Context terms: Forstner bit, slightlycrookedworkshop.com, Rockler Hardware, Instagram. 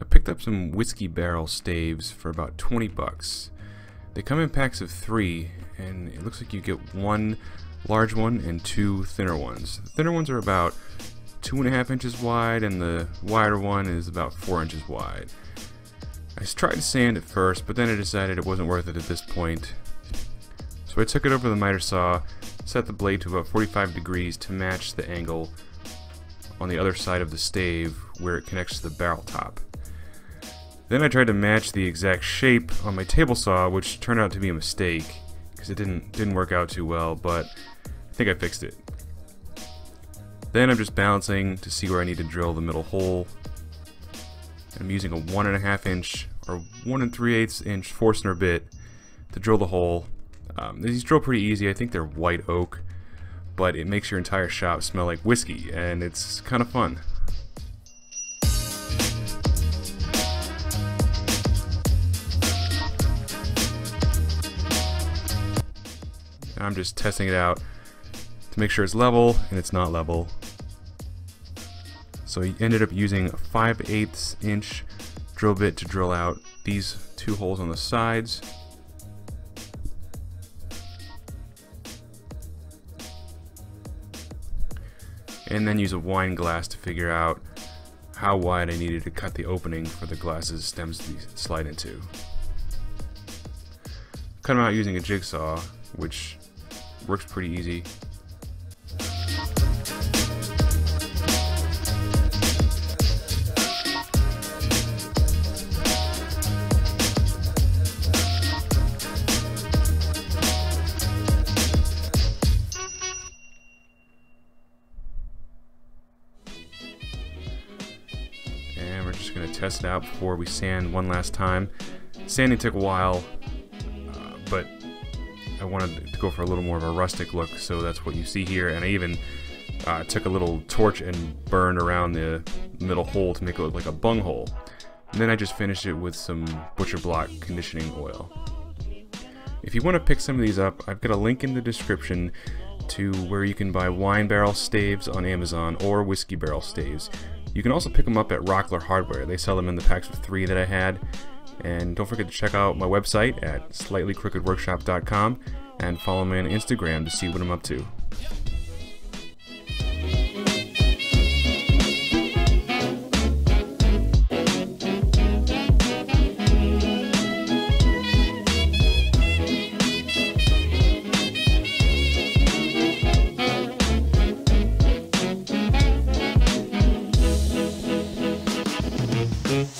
I picked up some whiskey barrel staves for about 20 bucks. They come in packs of 3, and it looks like you get one large one and 2 thinner ones. The thinner ones are about 2.5 inches wide, and the wider one is about 4 inches wide. I tried to sand it first, but then I decided it wasn't worth it at this point. So I took it over the miter saw, set the blade to about 45 degrees to match the angle on the other side of the stave where it connects to the barrel top. Then I tried to match the exact shape on my table saw, which turned out to be a mistake because it didn't work out too well, but I think I fixed it. Then I'm just balancing to see where I need to drill the middle hole. I'm using a 1.5 inch or 1 3/8 inch Forstner bit to drill the hole. These drill pretty easy. I think they're white oak, but it makes your entire shop smell like whiskey, and it's kind of fun. I'm just testing it out to make sure it's level, and it's not level. So I ended up using a 5/8 inch drill bit to drill out these 2 holes on the sides. And then use a wine glass to figure out how wide I needed to cut the opening for the glass's stems to slide into. Cut them out using a jigsaw, which works pretty easy. And we're just going to test it out before we sand one last time. Sanding took a while, but I wanted to go for a little more of a rustic look, so that's what you see here. And I even took a little torch and burned around the middle hole to make it look like a bunghole. And then I just finished it with some butcher block conditioning oil. If you want to pick some of these up, I've got a link in the description to where you can buy wine barrel staves on Amazon or whiskey barrel staves. You can also pick them up at Rockler Hardware. They sell them in the packs of 3 that I had. And don't forget to check out my website at slightlycrookedworkshop.com and follow me on Instagram to see what I'm up to.